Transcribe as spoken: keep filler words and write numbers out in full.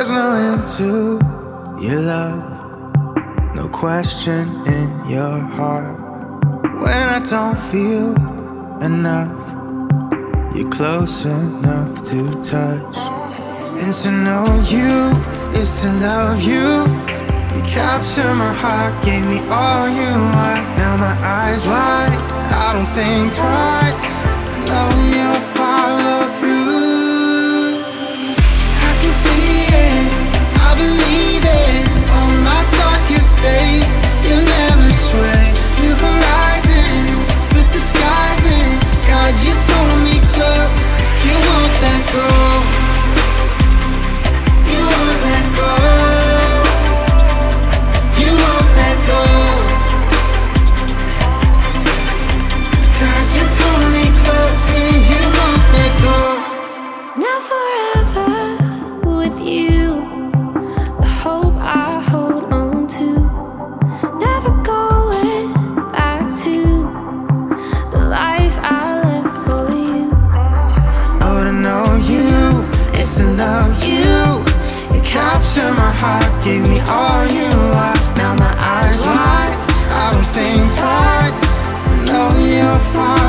There's no end to your love, no question in your heart. When I don't feel enough, you're close enough to touch. And to know you is to love you. You captured my heart, gave me all you are. Now my eyes wide, I don't think twice. I know you'll follow through. I believe it. On my darkest day, you'll never sway. New horizon, split the skies in. God, you pull me close. You won't let go. You won't let go. You won't let go. God, you pull me close and you won't let go. Now forever with you. Capture my heart, give me all you are. Now my eyes wide, I don't think twice. I know you're fine.